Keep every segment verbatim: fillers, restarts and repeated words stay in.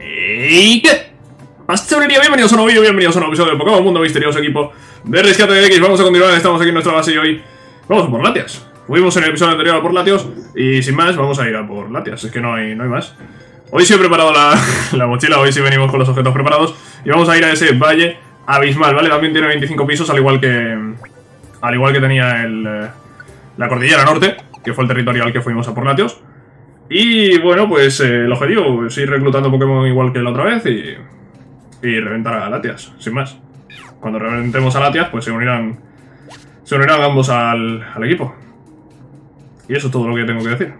¿Y qué? Bienvenidos a un nuevo vídeo, bienvenidos a un nuevo episodio de Pokémon Mundo Misterioso equipo de Rescate D X. Vamos a continuar, estamos aquí en nuestra base y hoy vamos a por Latias. Fuimos en el episodio anterior a por Latios y sin más vamos a ir a por Latias, es que no hay, no hay más. Hoy sí he preparado la, la mochila, hoy sí venimos con los objetos preparados y vamos a ir a ese valle abismal, ¿vale? También tiene veinticinco pisos, al igual que, al igual que tenía el, la cordillera norte, que fue el territorio al que fuimos a por Latios. Y bueno, pues eh, el objetivo es ir reclutando Pokémon igual que la otra vez y, y reventar a Latias, sin más. Cuando reventemos a Latias, pues se unirán se unirán ambos al, al equipo. Y eso es todo lo que tengo que decir.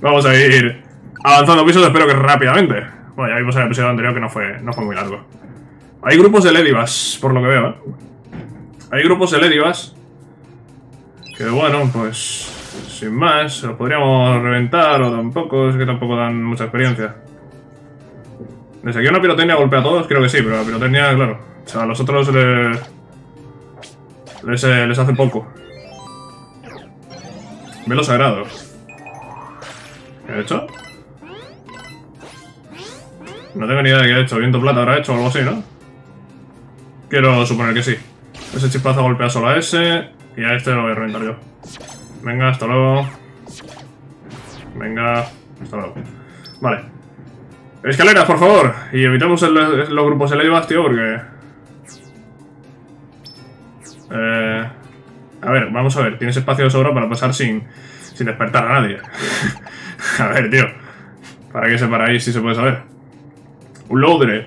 Vamos a ir avanzando pisos, espero que rápidamente. Bueno, ya vimos en el episodio anterior que no fue, no fue muy largo. Hay grupos de Ledibas, por lo que veo, ¿eh? Hay grupos de Ledibas que, bueno, pues... sin más, los podríamos reventar o tampoco, es que tampoco dan mucha experiencia. ¿Desde aquí una pirotecnia golpea a todos? Creo que sí, pero la pirotecnia, claro. O sea, a los otros les, les, les hace poco. Velo sagrado. ¿Qué he hecho? No tengo ni idea de qué he hecho. Viento plata habrá hecho o algo así, ¿no? Quiero suponer que sí. Ese chispazo golpea solo a ese y a este lo voy a reventar yo. Venga, hasta luego. Venga, hasta luego. Vale. Escaleras, por favor. Y evitamos el, el, los grupos elevados, tío, porque... Eh, a ver, vamos a ver. Tienes espacio de sobra para pasar sin, sin despertar a nadie. A ver, tío. ¿Para qué se para ahí si se puede saber? Un Loudred.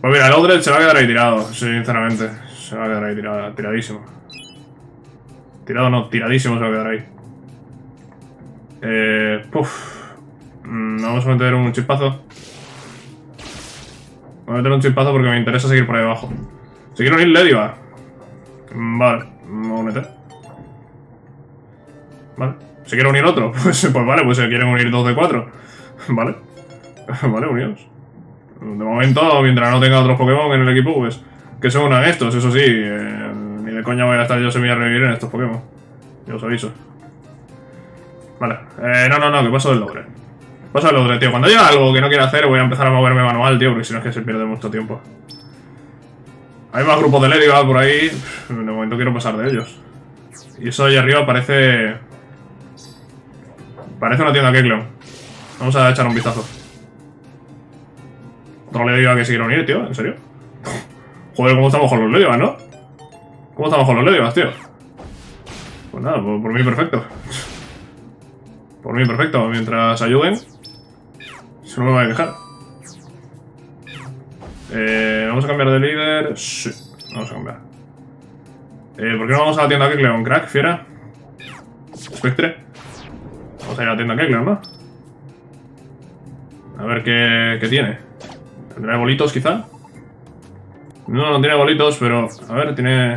Pues mira, el Loudred se va a quedar ahí tirado, sinceramente. Se va a quedar ahí tirado, tiradísimo. Tirado no, tiradísimo se va a quedar ahí. Eh... Puff. Mm, vamos a meter un chispazo. Voy a meter un chispazo porque me interesa seguir por ahí abajo. Si quiero unir Ledyba. Mm, vale, me voy a meter. Vale. Si quiero unir otro, pues, pues vale, pues se quieren unir dos de cuatro. Vale. Vale, unidos. De momento, mientras no tenga otros Pokémon en el equipo, pues... que se unan estos, eso sí. Eh, Ni de coña voy a estar yo se me voy a revivir en estos Pokémon. Yo os aviso. Vale. Eh, no, no, no, que paso del logre. Paso del logre, tío. Cuando llega algo que no quiero hacer voy a empezar a moverme manual, tío, porque si no es que se pierde mucho tiempo. Hay más grupos de Ledyba por ahí. De momento quiero pasar de ellos. Y eso de ahí arriba parece... parece una tienda Kecleon. Vamos a echar un vistazo. Otro Ledyba que se quiere unir, tío. ¿En serio? Joder, cómo estamos con los Ledyba, ¿no? ¿Cómo estamos con los Ledibas, tío? Pues nada, por, por mí perfecto. Por mí perfecto, mientras ayuden. Eso no me va a quejar. Eh, ¿Vamos a cambiar de líder? Sí, vamos a cambiar. Eh, ¿Por qué no vamos a la tienda Kecleon? Crack, fiera. Spectre. Vamos a ir a la tienda Kecleon, ¿no? A ver qué, qué tiene. ¿Tendrá bolitos, quizá? No, no tiene bolitos, pero... a ver, tiene...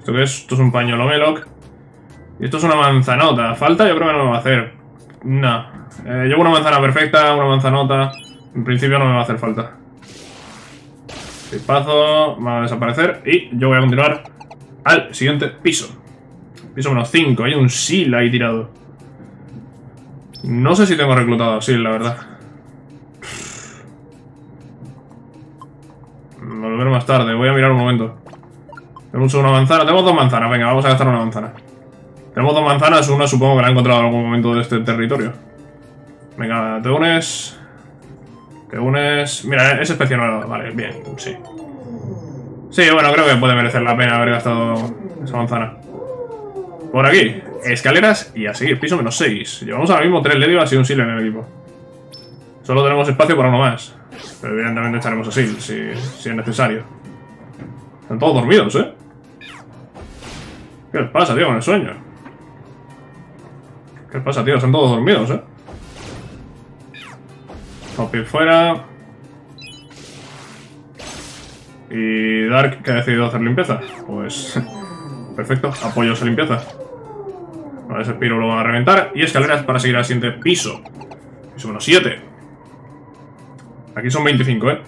¿Esto qué es? Esto es un pañuelo Meloc. Y esto es una manzanota. ¿Falta? Yo creo que no me va a hacer. No. Eh, llevo una manzana perfecta, una manzanota. En principio no me va a hacer falta. Chispazo. Va a desaparecer. Y yo voy a continuar al siguiente piso. Piso menos cinco. Hay un Sil ahí tirado. No sé si tengo reclutado a Sil, la verdad. Volver más tarde. Voy a mirar un momento. Tenemos una manzana, tenemos dos manzanas, venga, vamos a gastar una manzana. Tenemos dos manzanas, una supongo que la he encontrado en algún momento de este territorio. Venga, te unes. Te unes. Mira, es especial, vale, bien, sí. Sí, bueno, creo que puede merecer la pena haber gastado esa manzana. Por aquí, escaleras y a seguir, piso menos seis. Llevamos ahora mismo tres Ledibas y un Sil en el equipo. Solo tenemos espacio para uno más. Pero evidentemente echaremos a Sil si, si es necesario. Están todos dormidos, ¿eh? ¿Qué les pasa, tío, con el sueño? ¿Qué les pasa, tío? Están todos dormidos, ¿eh? Topi fuera. Y Dark, que ha decidido hacer limpieza. Pues... perfecto, apoyos a limpieza. Vale, ese Piro lo van a reventar. Y escaleras para seguir al siguiente piso. Piso menos siete. Aquí son veinticinco, ¿eh?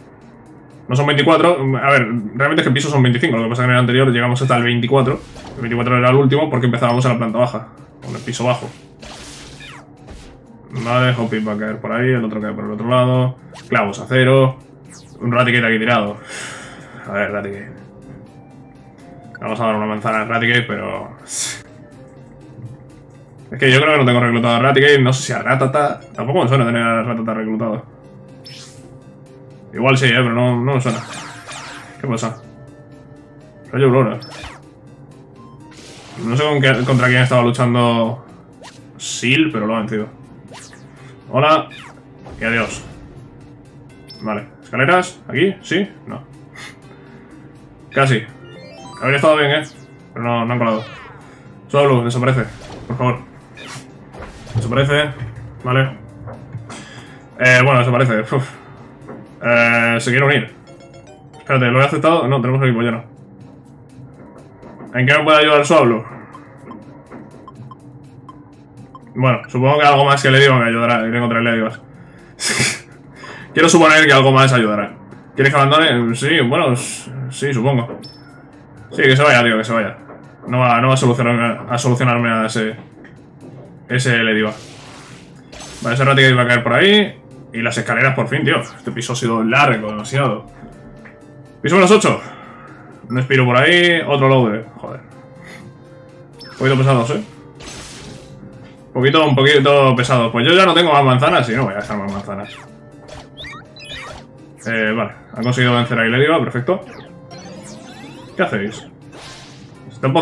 No son veinticuatro, a ver, realmente es que el piso son veinticinco, lo que pasa es que en el anterior llegamos hasta el veinticuatro. El veinticuatro era el último porque empezábamos en la planta baja, con el piso bajo. Vale, Hoppip va a caer por ahí, el otro cae por el otro lado. Clavos a cero. Un Raticate aquí tirado. A ver, Raticate. Vamos a dar una manzana al Raticate, pero... Es que yo creo que no tengo reclutado a Raticate, no sé si a Ratata... Tampoco me suena tener a Ratata reclutado. Igual sí, eh, pero no, no me suena. ¿Qué pasa? Rayo Aurora. No sé con qué, contra quién estaba luchando Sil, pero lo ha vencido. Hola. Y adiós. Vale. ¿Escaleras? ¿Aquí? ¿Sí? No. Casi. Habría estado bien, eh. Pero no, no han colado. Swablu, desaparece. Por favor. Desaparece. Vale. Eh, bueno, desaparece. Uf. Eh, se quiere unir. Espérate, ¿lo he aceptado? No, tenemos el equipo lleno. ¿En qué me puede ayudar Swablu? Bueno, supongo que algo más que Ledyba me ayudará. Yo tengo tres Ledybas. Quiero suponer que algo más ayudará. ¿Quieres que abandone? Sí, bueno, sí, supongo. Sí, que se vaya, tío, que se vaya. No va, no va a, solucionar, a solucionarme a ese... Ese Ledyba. Vale, ese Raticate va a caer por ahí. Y las escaleras por fin, tío. Este piso ha sido largo, demasiado. Piso menos ocho. Un Espiro por ahí, otro Loader. Joder. Un poquito pesados, eh. Un poquito, un poquito pesados. Pues yo ya no tengo más manzanas y no voy a gastar más manzanas. Eh, vale. Han conseguido vencer a Ledyba, perfecto. ¿Qué hacéis? Se están,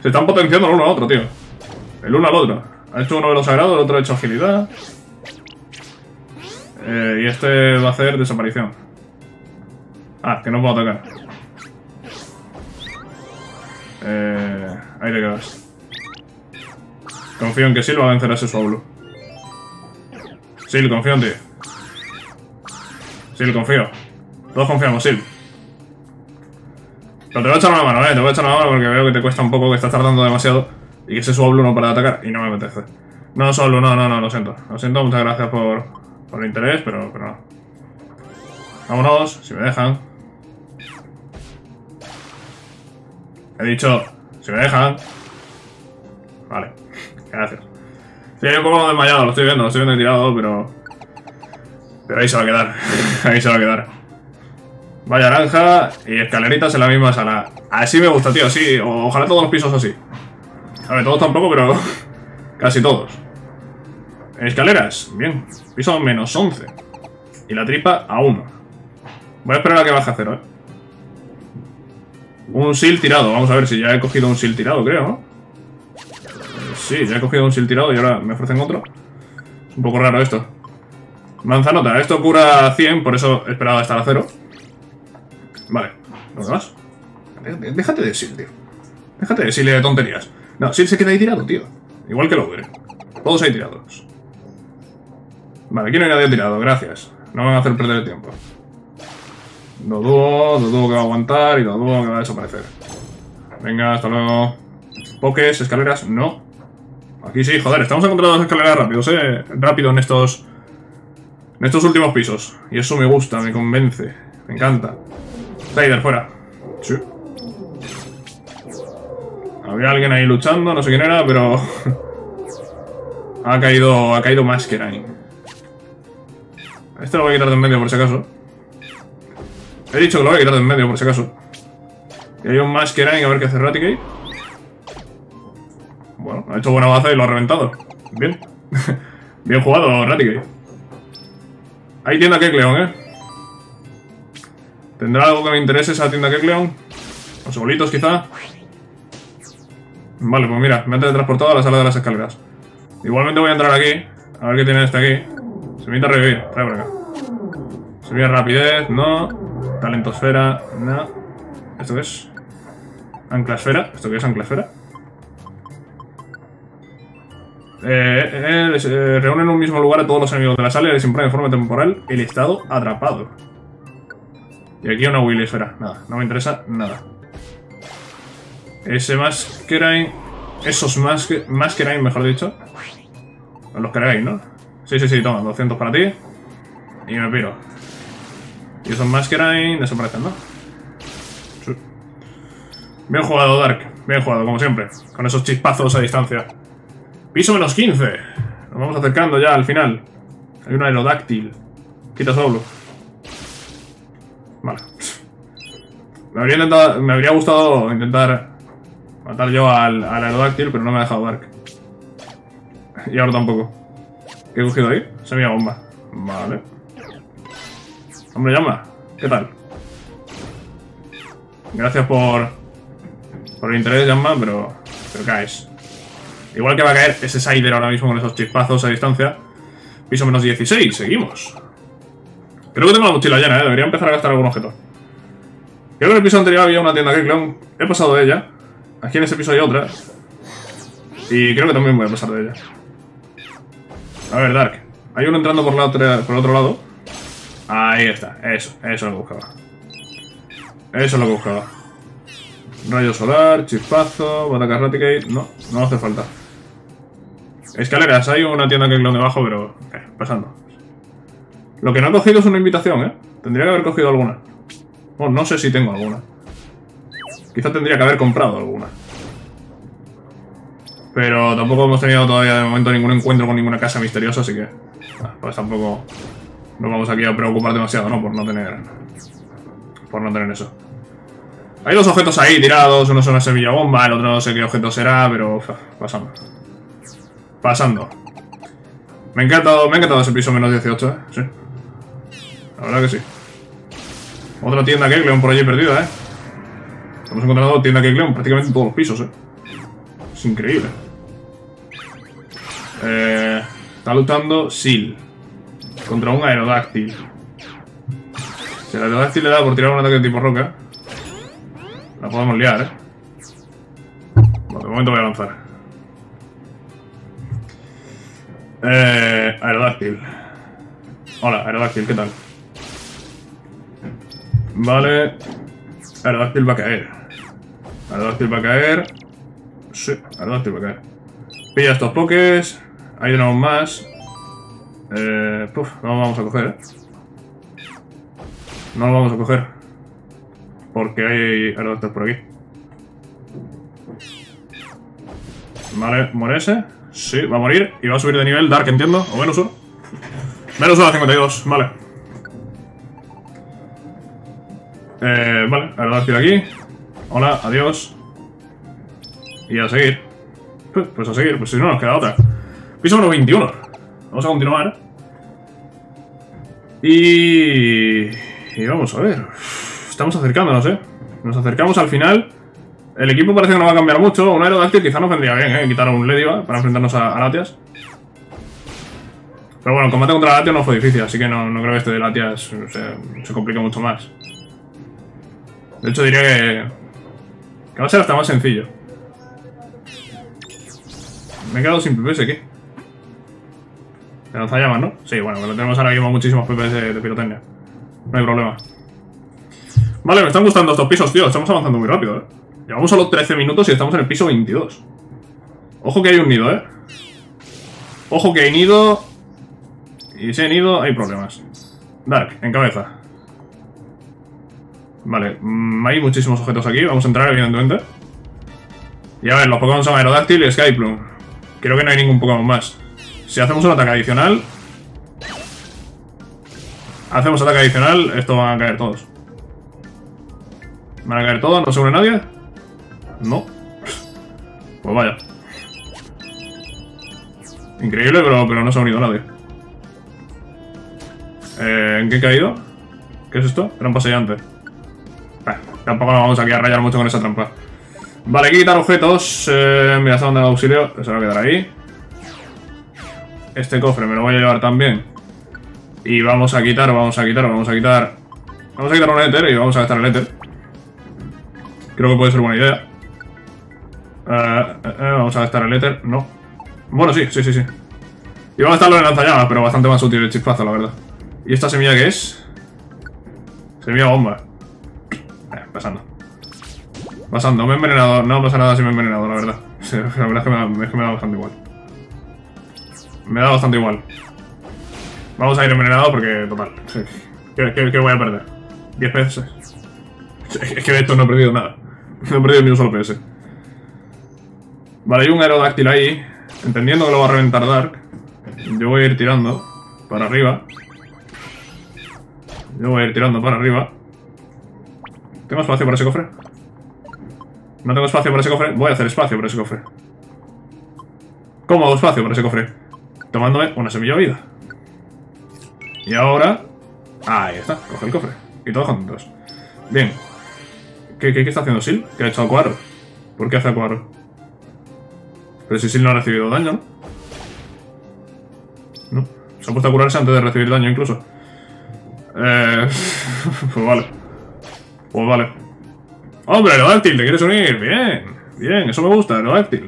se están potenciando el uno al otro, tío. El uno al otro. Ha hecho uno de los sagrados, el otro ha hecho agilidad. Eh, y este va a hacer desaparición. Ah, que no puedo atacar. Eh, ahí te quedas. Confío en que Sil va a vencer a ese Swablu. Sil, confío en ti. Sil, confío. Todos confiamos, Sil. Pero te voy a echar una mano, eh. Te voy a echar una mano porque veo que te cuesta un poco, que estás tardando demasiado. Y que ese Swablu no para de atacar. Y no me apetece. No, Swablu, no, no, no, lo siento. Lo siento, muchas gracias por... Por interés, pero, pero no. Vámonos, si me dejan. He dicho, si me dejan. Vale, gracias. Estoy un poco desmayado, lo estoy viendo, lo estoy viendo tirado, pero... Pero ahí se va a quedar, ahí se va a quedar. Vaya naranja y escaleritas en la misma sala. Así me gusta, tío, así. O, ojalá todos los pisos así. A ver, todos tampoco, pero casi todos. Escaleras, bien. Piso a menos once. Y la tripa a uno. Voy a esperar a que baje a cero, eh. Un Seal tirado. Vamos a ver si ya he cogido un Seal tirado, creo, ¿no? Eh, sí, ya he cogido un Seal tirado y ahora me ofrecen otro. Es un poco raro esto. Manzanota. Esto cura cien, por eso he esperado hasta la cero. Vale. ¿Lo demás? Déjate de Seal, tío. Déjate de Seal de tonterías. No, Seal se queda ahí tirado, tío. Igual que lo veré. Todos ahí tirados. Vale, aquí no hay nadie tirado, gracias. No me van a hacer perder el tiempo. Doduo, Doduo que va a aguantar y Doduo que va a desaparecer. Venga, hasta luego. Pokés, escaleras, no. Aquí sí, joder, estamos encontrando las escaleras rápidos, eh. Rápido en estos... En estos últimos pisos. Y eso me gusta, me convence. Me encanta. Raider, fuera. Sí. Había alguien ahí luchando, no sé quién era, pero... ha caído... Ha caído Masquerain. Este lo voy a quitar de en medio por si acaso. He dicho que lo voy a quitar de en medio por si acaso. Y hay un Masquerain, a ver qué hace Raticate. Bueno, ha hecho buena baza y lo ha reventado. Bien. Bien jugado, Raticate. Hay tienda Kecleon, eh. ¿Tendrá algo que me interese esa tienda Kecleon? Los bolitos, quizá. Vale, pues mira, me han teletransportado a la sala de las escaleras. Igualmente voy a entrar aquí. A ver qué tiene este aquí. Se me intenta revivir, trae por acá. Se me rapidez, no. Talentosfera, no. ¿Esto qué es? Anclasfera, ¿esto qué es anclasfera? Eh, eh, eh, reúne en un mismo lugar a todos los enemigos de la sala y les impone de forma temporal el estado atrapado. Y aquí una Willy esfera, nada, no me interesa nada. Ese Masquerain, esos masque, Masquerain, mejor dicho. Los cargáis, ¿no? Sí, sí, sí, toma, doscientos para ti. Y me piro. Y esos Masquerain desaparecen, ¿no? Sí. Bien jugado, Dark. Bien jugado, como siempre. Con esos chispazos a distancia. Piso menos quince. Nos vamos acercando ya al final. Hay un aerodáctil. Quita solo. Vale. Me habría, intentado, me habría gustado intentar matar yo al, al aerodáctil, pero no me ha dejado Dark. Y ahora tampoco. ¿Qué he cogido ahí? Semilla bomba. Vale. Hombre llama, ¿qué tal? Gracias por, por el interés, llama, pero, pero caes. Igual que va a caer ese Sider ahora mismo con esos chispazos a distancia. Piso menos dieciséis, seguimos. Creo que tengo la mochila llena, ¿eh? Debería empezar a gastar algún objeto. Creo que en el piso anterior había una tienda Kecleon. He pasado de ella. Aquí en ese piso hay otra. Y creo que también voy a pasar de ella. A ver, Dark. Hay uno entrando por, la otra, por el otro lado. Ahí está. Eso. Eso es lo que buscaba. Eso es lo que buscaba. Rayo solar, chispazo, bataca Raticate. No, no hace falta. Escaleras. Hay una tienda Kecleon debajo, pero... Eh, pasando. Lo que no he cogido es una invitación, ¿eh? Tendría que haber cogido alguna. Bueno, no sé si tengo alguna. Quizá tendría que haber comprado alguna. Pero tampoco hemos tenido todavía de momento ningún encuentro con ninguna casa misteriosa, así que... Pues tampoco nos vamos aquí a preocupar demasiado, ¿no? Por no tener... Por no tener eso. Hay dos objetos ahí tirados, uno es una semilla bomba, el otro no sé qué objeto será, pero... Pasando. Pasando. Me ha encantado, me ha encantado ese piso menos dieciocho, ¿eh? Sí. La verdad que sí. Otra tienda Kecleon por allí perdida, ¿eh? Hemos encontrado tienda Kecleon prácticamente en todos los pisos, ¿eh? Es increíble. Eh, está luchando Sil contra un aerodáctil. Si el aerodáctil le da por tirar un ataque de tipo roca, la podemos liar, ¿eh? Bueno, de momento voy a lanzar. Eh, aerodáctil. Hola, aerodáctil, ¿qué tal? Vale. Aerodáctil va a caer. Aerodáctil va a caer. Sí, aerodáctil va a caer. Pilla estos pokés. Ahí tenemos más. Eh. Puf, no los vamos a coger, eh. No los vamos a coger. Porque hay aerodáctiles por aquí. Vale, muere ese. Sí, va a morir. Y va a subir de nivel Dark, entiendo. O menos uno. Menos uno a cincuenta y dos, vale. Eh, vale, aerodáctil aquí. Hola, adiós. Y a seguir. Pues, pues a seguir, pues si no nos queda otra. Piso menos veintiuno. Vamos a continuar. Y... Y vamos a ver. Estamos acercándonos, eh. Nos acercamos al final. El equipo parece que no va a cambiar mucho. Un aerodáctil quizá nos vendría bien, eh. Quitar a un Ledyba para enfrentarnos a, a Latias. Pero bueno, el combate contra Latias no fue difícil. Así que no, no creo que este de Latias se, se complique mucho más. De hecho diría que, que va a ser hasta más sencillo. Me he quedado sin P P S aquí. Te lanza llamas, ¿no? Sí, bueno, tenemos ahora mismo muchísimos P P S de pirotecnia. No hay problema. Vale, me están gustando estos pisos, tío. Estamos avanzando muy rápido, ¿eh? Llevamos solo trece minutos y estamos en el piso veintidós. Ojo que hay un nido, ¿eh? Ojo que hay nido. Y si hay nido, hay problemas. Dark, en cabeza. Vale, hay muchísimos objetos aquí. Vamos a entrar, evidentemente. Y a ver, los Pokémon son Aerodactyl y Skyplum. Creo que no hay ningún Pokémon más. Si hacemos un ataque adicional... Hacemos ataque adicional, esto van a caer todos. ¿Van a caer todos? ¿No se une nadie? No. Pues vaya. Increíble, pero, pero no se ha unido nadie. Eh, ¿En qué he caído? ¿Qué es esto? Era un pasillante. Tampoco nos vamos aquí a rayar mucho con esa trampa. Vale, hay que quitar objetos. Eh, mira, esa banda de auxilio. Eso va a quedar ahí. Este cofre me lo voy a llevar también. Y vamos a quitar, vamos a quitar, vamos a quitar. Vamos a quitar un éter y vamos a gastar el éter. Creo que puede ser buena idea. Uh, uh, uh, vamos a gastar el éter. No. Bueno, sí, sí, sí, sí. Y vamos a gastarlo en lanzallamas, pero bastante más útil el chispazo, la verdad. ¿Y esta semilla qué es? Semilla bomba. Pasando. Pasando, me he envenenado. No pasa nada si me he envenenado, la verdad. La verdad es que me da, es que me da bastante igual. Me da bastante igual. Vamos a ir envenenado porque, total. ¿Qué, qué, qué voy a perder? ¿diez P S? Es que de esto no he perdido nada. No he perdido ni un solo P S. Vale, hay un aerodáctil ahí. Entendiendo que lo va a reventar Dark. Yo voy a ir tirando para arriba. Yo voy a ir tirando para arriba. ¿Tengo espacio para ese cofre? No tengo espacio para ese cofre. Voy a hacer espacio para ese cofre. ¿Cómo hago espacio para ese cofre? Tomándome una semilla de vida. Y ahora... ahí está. Coge el cofre. Y todos juntos. Bien. ¿Qué, qué, qué está haciendo Sil? ¿Qué ha hecho a Cuadro? ¿Por qué hace a Cuadro? Pero si Sil no ha recibido daño, ¿no? No. Se ha puesto a curarse antes de recibir daño incluso. Eh... pues vale. Pues vale. ¡Hombre, Aerodactyl! ¿Te quieres unir? ¡Bien! ¡Bien! Eso me gusta, Aerodactyl.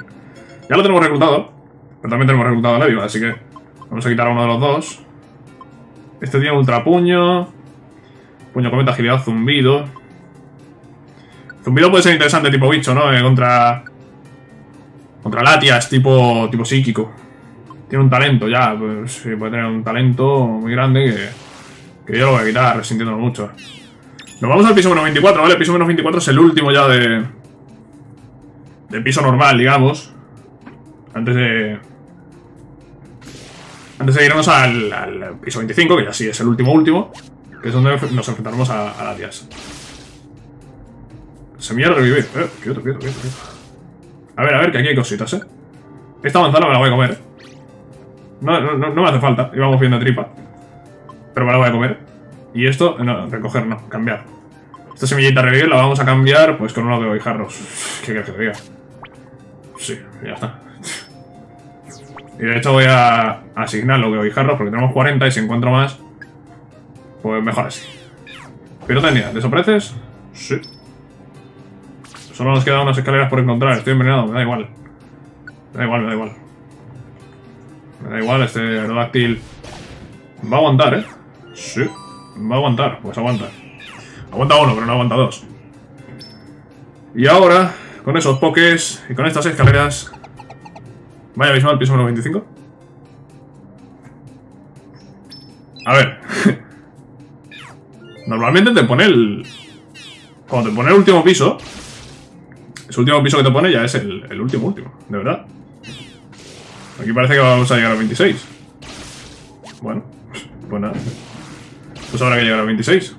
Ya lo tenemos reclutado. Pero también tenemos reclutado a Ledyba, así que... vamos a quitar a uno de los dos. Este tiene ultra puño. Puño cometa, agilidad, zumbido. Zumbido puede ser interesante tipo bicho, ¿no? Eh, contra... Contra Latias, tipo, tipo psíquico. Tiene un talento ya, pues sí, puede tener un talento muy grande que, que yo lo voy a quitar, resintiéndolo mucho. Nos vamos al piso menos veinticuatro, ¿vale? El piso menos veinticuatro es el último ya de... de piso normal, digamos. Antes de... Antes de irnos al, al piso veinticinco, que ya sí es el último último, que es donde nos enfrentaremos a, a Latias. Semilla de revivir. Eh, quieto, quieto, quieto, quieto. A ver, a ver, que aquí hay cositas, ¿eh? Esta manzana me la voy a comer. No, no, no me hace falta. Íbamos viendo tripa. Pero me la voy a comer. Y esto, no, recoger, no, cambiar. Esta semillita de revivir la vamos a cambiar pues con unos de boijarros. ¿Qué quieres que te diga? Sí, ya está. Y de hecho voy a asignar los beobijarros porque tenemos cuarenta y si encuentro más, pues mejor así. Pirotecnia, ¿desapareces? Sí. Solo nos quedan unas escaleras por encontrar. Estoy envenenado, me da igual. Me da igual, me da igual. Me da igual, este Aerodactyl va a aguantar, ¿eh? Sí. Va a aguantar, pues aguanta. Aguanta uno, pero no aguanta dos. Y ahora, con esos pokés y con estas escaleras... Vaya abismo al piso número veinticinco. A ver. Normalmente te pone el... Cuando te pone el último piso, ese último piso que te pone ya es el, el último último, de verdad. Aquí parece que vamos a llegar a veintiséis. Bueno, pues nada. Pues habrá que llegar a veintiséis.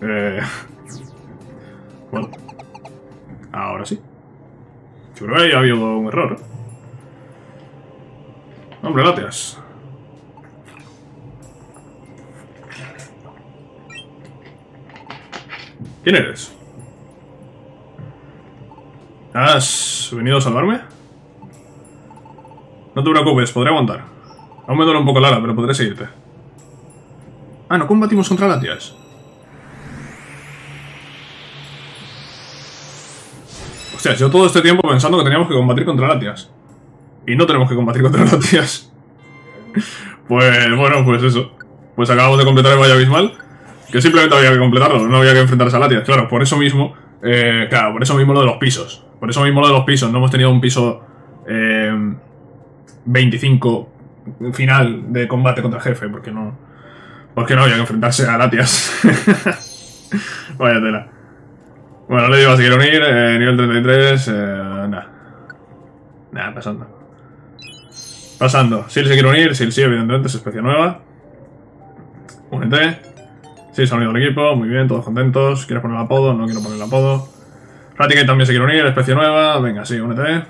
Eh... Bueno. Ahora sí. Yo creo que ahí ha habido un error. Hombre, Latias. ¿Quién eres? ¿Has venido a salvarme? No te preocupes, podré aguantar. Aún me duele un poco la ala, pero podré seguirte. Ah, no combatimos contra Latias. O sea, yo todo este tiempo pensando que teníamos que combatir contra Latias. Y no tenemos que combatir contra Latias. Pues bueno, pues eso. Pues acabamos de completar el Valle Abismal. Que simplemente había que completarlo, no había que enfrentarse a Latias. Claro, por eso mismo. Eh, claro, por eso mismo lo de los pisos. Por eso mismo lo de los pisos. No hemos tenido un piso eh, veinticinco final de combate contra jefe. Porque no. Porque no había que enfrentarse a Latias. Vaya tela. Bueno, le digo, si quiero unir, eh, nivel treinta y tres, eh, nada. Nada, pasando. Pasando. Sil se quiere unir, Sil sí, evidentemente, es especie nueva. Únete. Sil se ha unido al equipo, muy bien, todos contentos. ¿Quieres poner el apodo? No quiero poner el apodo. Raticate también se quiere unir, especie nueva. Venga, sí, únete.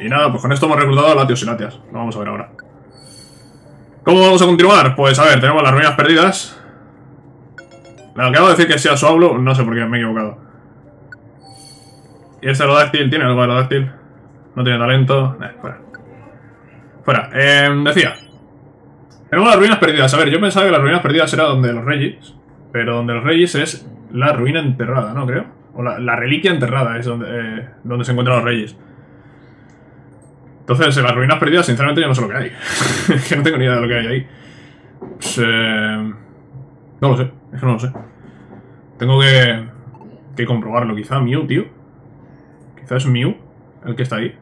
Y nada, pues con esto hemos reclutado a Latios y Latias. Lo vamos a ver ahora. ¿Cómo vamos a continuar? Pues a ver, tenemos las ruinas perdidas. Claro, acabo de decir que sea Swablu, no sé por qué me he equivocado. ¿Y este Aerodactyl? ¿Tiene algo de Aerodactyl? No tiene talento. Nah, fuera. Fuera. Eh, decía. Tenemos las ruinas perdidas. A ver, yo pensaba que las ruinas perdidas era donde los Reyes. Pero donde los Reyes es la ruina enterrada, ¿no? Creo. O la, la reliquia enterrada es donde, eh, donde se encuentran los Reyes. Entonces, en las ruinas perdidas, sinceramente, yo no sé lo que hay. Es que no tengo ni idea de lo que hay ahí. Pues, eh... No lo sé, es que no lo sé. Tengo que, que comprobarlo. Quizá Mew, tío. Quizá es Mew el que está ahí.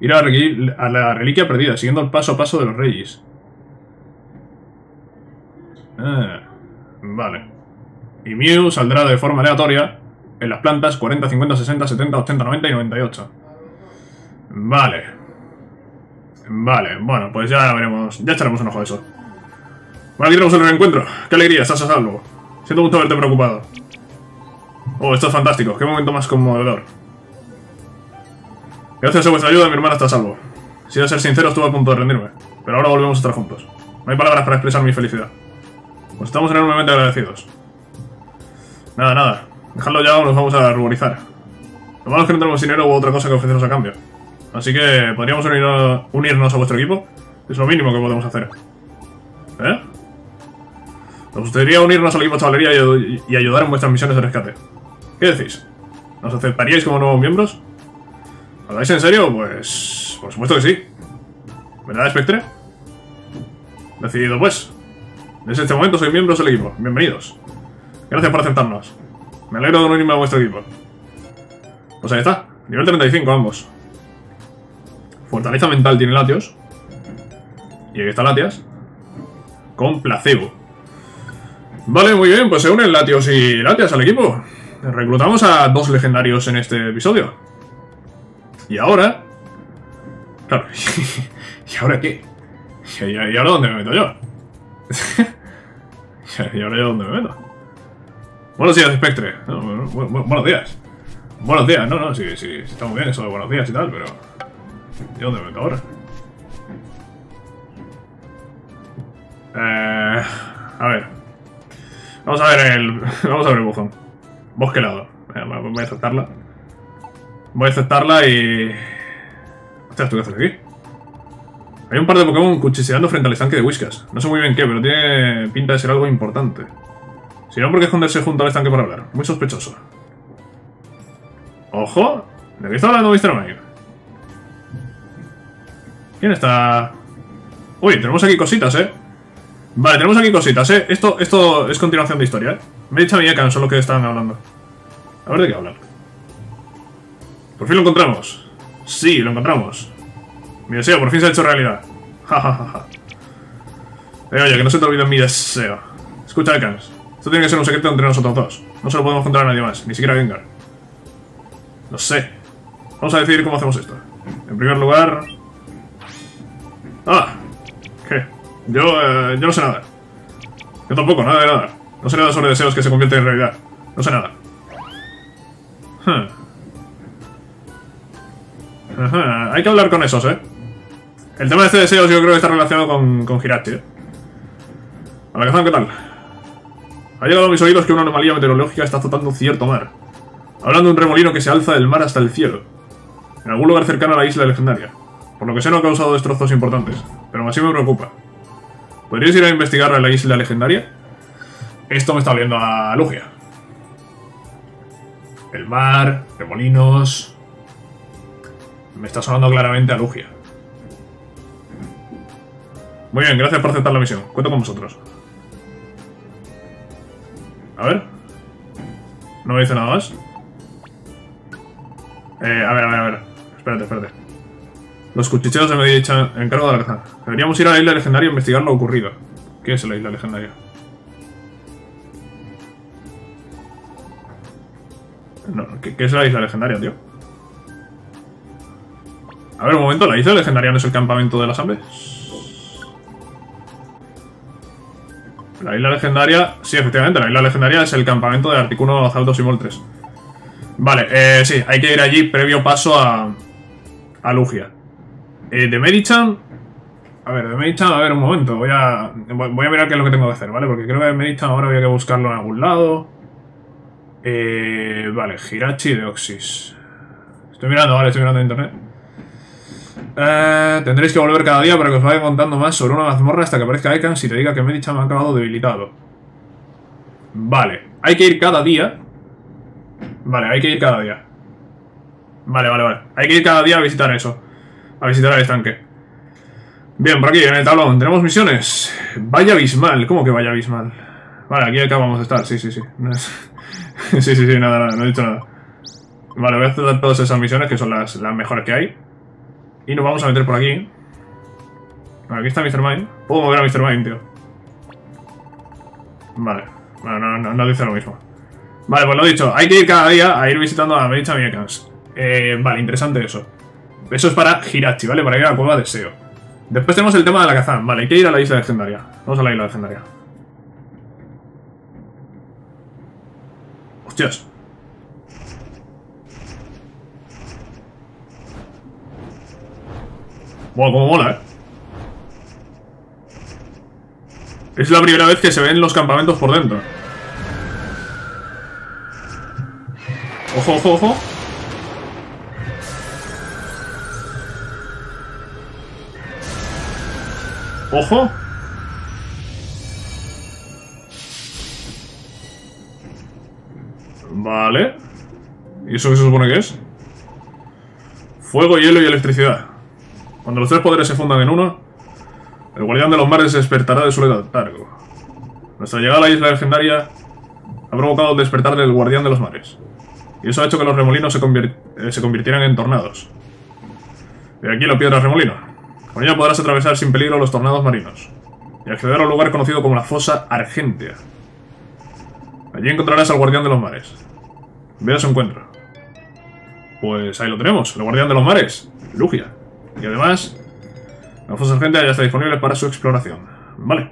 Ir a la, a la reliquia perdida, siguiendo el paso a paso de los Reyes. Ah, vale. Y Mew saldrá de forma aleatoria en las plantas cuarenta, cincuenta, sesenta, setenta, ochenta, noventa y noventa y ocho. Vale. Vale, bueno, pues ya veremos. Ya echaremos un ojo a eso. Bueno, aquí tenemos el reencuentro. ¡Qué alegría! ¡Estás a salvo! Siento gusto haberte preocupado. Oh, esto es fantástico. Qué momento más conmovedor. Gracias a vuestra ayuda, mi hermana está a salvo. Si he de ser sincero, estuve a punto de rendirme. Pero ahora volvemos a estar juntos. No hay palabras para expresar mi felicidad. Pues estamos enormemente agradecidos. Nada, nada. Dejadlo ya o nos vamos a ruborizar. Lo malo es que no tenemos dinero u otra cosa que ofreceros a cambio. Así que, ¿podríamos unirnos, unirnos a vuestro equipo? Es lo mínimo que podemos hacer. ¿Eh? Nos gustaría unirnos al equipo de chavalería y, y ayudar en vuestras misiones de rescate. ¿Qué decís? ¿Nos aceptaríais como nuevos miembros? ¿Habláis en serio? Pues... por supuesto que sí. ¿Verdad, Spectre? Decidido, pues. Desde este momento sois miembros del equipo. Bienvenidos. Gracias por aceptarnos. Me alegro de unirme a vuestro equipo. Pues ahí está. Nivel treinta y cinco ambos. Fortaleza mental tiene Latios. Y aquí está Latias. Con placebo. Vale, muy bien, pues se unen Latios y Latias al equipo. Reclutamos a dos legendarios en este episodio. Y ahora... Claro, ¿y ahora qué? ¿Y ahora dónde me meto yo? ¿Y ahora yo dónde me meto? Buenos días, Spectre. No, bu bu bu buenos días. Buenos días, no, no, sí, sí, está muy bien eso de buenos días y tal, pero... ¿Y dónde me meto ahora? Eh... A ver... Vamos a ver el... Vamos a ver el buzón. Bosque helado. Voy a aceptarla. Voy a aceptarla y... Hostia, ¿tú qué haces aquí? Hay un par de Pokémon cuchicheando frente al estanque de Whiskas. No sé muy bien qué, pero tiene pinta de ser algo importante. Si no, ¿por qué esconderse junto al estanque para hablar? Muy sospechoso. ¡Ojo! ¿De qué está hablando mister Mime? ¿Quién está...? Uy, tenemos aquí cositas, ¿eh? Vale, tenemos aquí cositas, ¿eh? Esto, esto es continuación de historia, ¿eh? Medicham y Ekans son los que estaban hablando. A ver de qué hablan. Por fin lo encontramos. Sí, lo encontramos. Mi deseo por fin se ha hecho realidad. Ja, ja, ja, ja. Eh, oye, que no se te olvide mi deseo. Escucha, Ekans. Esto tiene que ser un secreto entre nosotros dos. No se lo podemos contar a nadie más, ni siquiera a Gengar. No sé. Vamos a decidir cómo hacemos esto. En primer lugar... Ah, ¿qué? Yo, eh, yo no sé nada. Yo tampoco, nada de nada. No sé nada sobre deseos que se convierten en realidad. No sé nada. Huh. Ajá. Hay que hablar con esos, ¿eh? El tema de este deseo yo creo que está relacionado con, con Jirachi, ¿eh? A la cazón, ¿qué tal? Ha llegado a mis oídos que una anomalía meteorológica está azotando cierto mar. Hablando de un remolino que se alza del mar hasta el cielo. En algún lugar cercano a la isla legendaria. Por lo que sé no ha causado destrozos importantes. Pero así me preocupa. ¿Podrías ir a investigar a la isla legendaria? Esto me está oliendo a Lugia. El mar, remolinos... Me está sonando claramente a Lugia. Muy bien, gracias por aceptar la misión. Cuento con vosotros. A ver... ¿No me dice nada más? Eh, a ver, a ver, a ver. Espérate, espérate. Los cuchicheos se me dicen encargo de la caza. Deberíamos ir a la isla legendaria a investigar lo ocurrido. ¿Qué es la isla legendaria? No, ¿qué, qué es la isla legendaria, tío? A ver, un momento, ¿la isla legendaria no es el campamento de las aves? La isla legendaria... Sí, efectivamente, la isla legendaria es el campamento de Articuno, Zapdos y Moltres. Vale, eh, sí, hay que ir allí previo paso a... a Lugia. Eh, de Medicham... A ver, de Medicham... A ver, un momento. Voy a... Voy a mirar qué es lo que tengo que hacer, ¿vale? Porque creo que de Medicham ahora había que buscarlo en algún lado. Eh, vale, Jirachi de Oxys. Estoy mirando, vale, estoy mirando en internet. Eh, tendréis que volver cada día para que os vaya contando más sobre una mazmorra hasta que aparezca Ekans y te diga que Medicham ha acabado debilitado. Vale. Hay que ir cada día. Vale, hay que ir cada día. Vale, vale, vale. Hay que ir cada día a visitar eso. A visitar el estanque. Bien, por aquí, en el tablón. Tenemos misiones. Vaya abismal. ¿Cómo que vaya abismal? Vale, aquí acabamos de estar. Sí, sí, sí. sí, sí, sí. Nada, nada. No he dicho nada. Vale, voy a hacer todas esas misiones que son las, las mejores que hay. Y nos vamos a meter por aquí. Vale, aquí está mister Mime. Puedo mover a mister Mime, tío. Vale. Bueno, no, no, no dice lo mismo. Vale, pues lo dicho. Hay que ir cada día a ir visitando a Medicham y Ekans. Eh, vale, interesante eso. Eso es para Jirachi, ¿vale? Para ir a la cueva de Seo. Después tenemos el tema de la Kazan. Vale, hay que ir a la isla legendaria. Vamos a la isla legendaria. Hostias. Wow, cómo mola, eh. Es la primera vez que se ven los campamentos por dentro. Ojo, ojo, ojo. Ojo. Vale. ¿Y eso qué se supone que es? Fuego, hielo y electricidad. Cuando los tres poderes se fundan en uno, el guardián de los mares se despertará de su letargo. Nuestra llegada a la isla legendaria ha provocado el despertar del guardián de los mares. Y eso ha hecho que los remolinos se, convirt eh, se convirtieran en tornados. De aquí la piedra remolino. Con ella podrás atravesar sin peligro los tornados marinos y acceder a un lugar conocido como la fosa Argentea. Allí encontrarás al guardián de los mares. Ve a su encuentro. Pues ahí lo tenemos, el guardián de los mares, Lugia. Y además, la fosa Argentea ya está disponible para su exploración. Vale.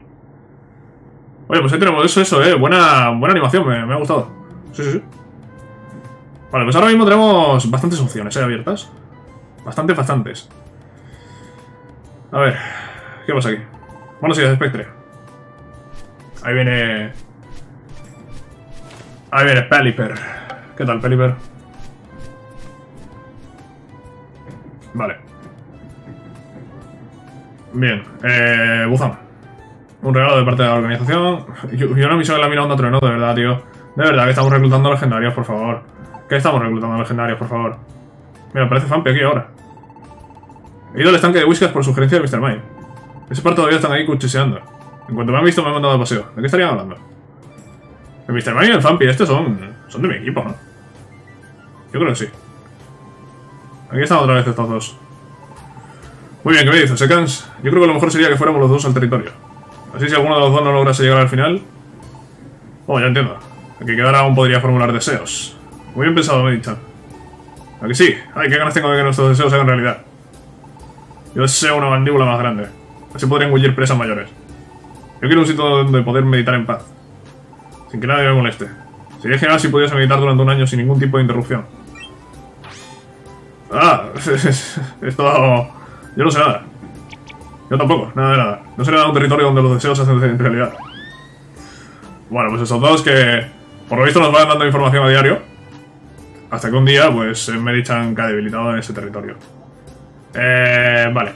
Oye, pues ahí tenemos eso, eso, eh. Buena, buena animación, me, me ha gustado. Sí, sí, sí. Vale, pues ahora mismo tenemos bastantes opciones, ¿eh? Abiertas. Bastantes, bastantes. A ver, ¿qué pasa aquí? Bueno, sí, es Spectre. Ahí viene... Ahí viene Pelipper. ¿Qué tal, Pelipper? Vale. Bien, eh... Buzán. Un regalo de parte de la organización. Yo, yo no me soy la mina onda trueno, de verdad, tío. De verdad, que estamos reclutando legendarios, por favor. Que estamos reclutando legendarios, por favor. Mira, parece Fampi aquí ahora. He ido al estanque de Whiskas por sugerencia de mister Mime. Ese par todavía están ahí cuchiseando. En cuanto me han visto me han mandado al paseo. ¿De qué estarían hablando? El mister Mime y el Fampi, estos son... Son de mi equipo, ¿no? Yo creo que sí. Aquí están otra vez estos dos. Muy bien, ¿qué me dices, Ekans? Yo creo que lo mejor sería que fuéramos los dos al territorio. Así si alguno de los dos no lograse llegar al final... Oh, ya entiendo. El que quedara aún podría formular deseos. Muy bien pensado, Medicham. ¿A que sí? Ay, qué ganas tengo de que nuestros deseos se hagan realidad. Yo deseo una mandíbula más grande. Así podré engullir presas mayores. Yo quiero un sitio donde poder meditar en paz, sin que nadie me moleste. Sería genial si pudiese meditar durante un año sin ningún tipo de interrupción. Ah, esto... Yo no sé nada. Yo tampoco, nada de nada. No sé nada de un territorio donde los deseos se hacen en realidad. Bueno, pues esos dos que... Por lo visto nos van dando información a diario. Hasta que un día, pues, Medicham cae debilitado en ese territorio. Eh, vale.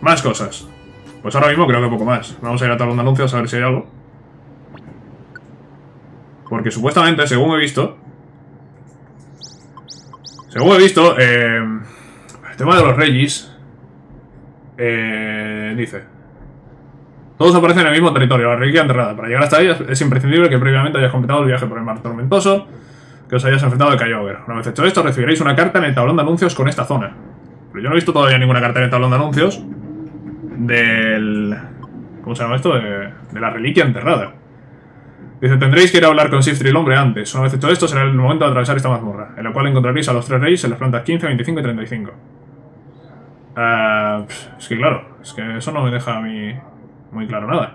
Más cosas. Pues ahora mismo creo que poco más. Vamos a ir a tablón de anuncios a ver si hay algo. Porque supuestamente, según he visto... Según he visto, eh, el tema de los Regis... Eh, dice... Todos aparecen en el mismo territorio, la reliquia enterrada. Para llegar hasta ella es imprescindible que previamente hayas completado el viaje por el mar tormentoso, que os hayas enfrentado al Kyogre. Una vez hecho esto, recibiréis una carta en el tablón de anuncios con esta zona. Pero yo no he visto todavía ninguna carta en el tablón de anuncios del... ¿Cómo se llama esto? De, de la reliquia enterrada. Dice, tendréis que ir a hablar con Siftri el hombre antes. Una vez hecho esto, será el momento de atravesar esta mazmorra, en la cual encontraréis a los tres reyes en las plantas quince, veinticinco y treinta y cinco. Uh, es que claro, es que eso no me deja a mí muy claro nada.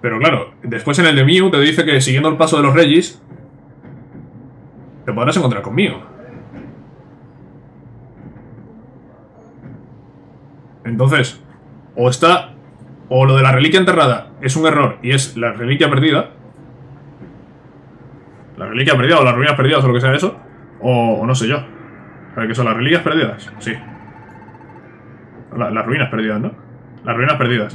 Pero claro, después en el de Mew te dice que siguiendo el paso de los Regis te podrás encontrar conmigo. Entonces, o está... O lo de la reliquia enterrada es un error y es la reliquia perdida. La reliquia perdida o las ruinas perdidas o lo que sea eso. O, o no sé yo. A ver, ¿qué son las reliquias perdidas? Sí. La, las ruinas perdidas, ¿no? Las ruinas perdidas.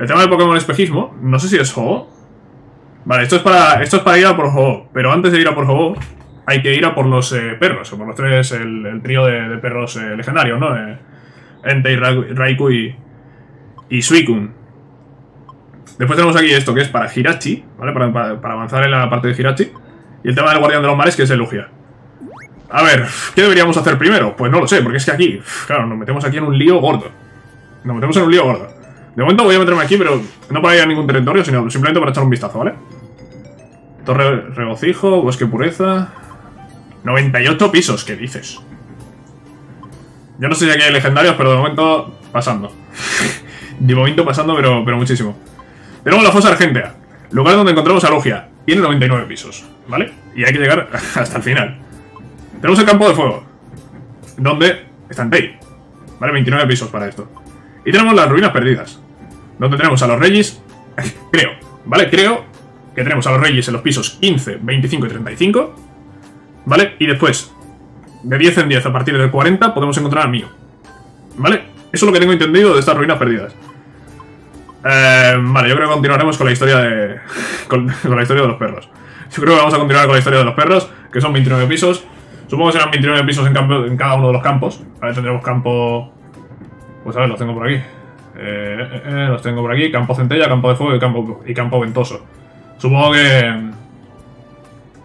El tema del Pokémon espejismo, no sé si es Ho-Oh. Vale, esto es para esto es para ir a por Ho-Oh. Pero antes de ir a por Ho-Oh, hay que ir a por los eh, perros. O por los tres, el, el trío de, de perros eh, legendarios, ¿no? Eh, Entei, Raikou y, y Suicune. Después tenemos aquí esto, que es para Jirachi, ¿vale? Para, para, para avanzar en la parte de Jirachi. Y el tema del guardián de los mares, que es el Lugia. A ver, ¿qué deberíamos hacer primero? Pues no lo sé, porque es que aquí... Claro, nos metemos aquí en un lío gordo. Nos metemos en un lío gordo. De momento voy a meterme aquí, pero no para ir a ningún territorio, sino simplemente para echar un vistazo, ¿vale? Torre regocijo, bosque pureza... noventa y ocho pisos, ¿qué dices? Yo no sé si aquí hay legendarios, pero de momento pasando. De momento pasando, pero, pero muchísimo. Tenemos la fosa Argentea, lugar donde encontramos a Lugia. Tiene noventa y nueve pisos, ¿vale? Y hay que llegar hasta el final. Tenemos el campo de fuego, donde está Entei. Vale, veintinueve pisos para esto. Y tenemos las ruinas perdidas, donde tenemos a los reyes. Creo, ¿vale? Creo que tenemos a los reyes en los pisos quince, veinticinco y treinta y cinco. ¿Vale? Y después, de diez en diez, a partir del cuarenta, podemos encontrar a Mew. ¿Vale? Eso es lo que tengo entendido de estas ruinas perdidas. Eh, vale, yo creo que continuaremos con la historia de... Con, con la historia de los perros. Yo creo que vamos a continuar con la historia de los perros, que son veintinueve pisos. Supongo que serán veintinueve pisos en, campo, en cada uno de los campos. Vale, tendremos campo... Pues a ver, los tengo por aquí. Eh, eh, eh, los tengo por aquí. Campo centella, campo de fuego y campo, y campo ventoso. Supongo que...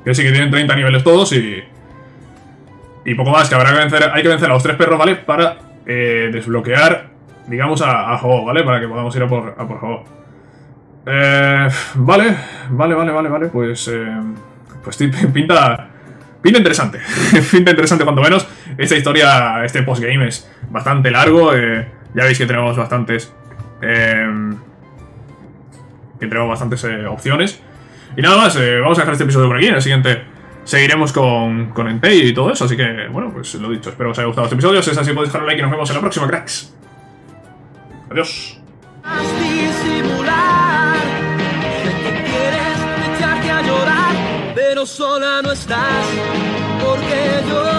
Que sí que tienen treinta niveles todos y... Y poco más, que habrá que vencer... Hay que vencer a los tres perros, ¿vale? Para eh, desbloquear... Digamos a, a Ho-Oh, ¿vale? Para que podamos ir a por, a por Ho-Oh. Eh, vale, vale, vale, vale, vale. Pues, eh, pues pinta, pinta interesante. Pinta interesante cuanto menos. Esta historia, este postgame es bastante largo. Eh, ya veis que tenemos bastantes... Eh, que tenemos bastantes eh, opciones. Y nada más, eh, vamos a dejar este episodio por aquí. En el siguiente seguiremos con, con Entei y todo eso. Así que, bueno, pues lo dicho. Espero que os haya gustado este episodio. Si es así, podéis dejar un like y nos vemos en la próxima, cracks. Adiós. Haz disimular, sé que quieres echarte a llorar, pero sola no estás, porque yo...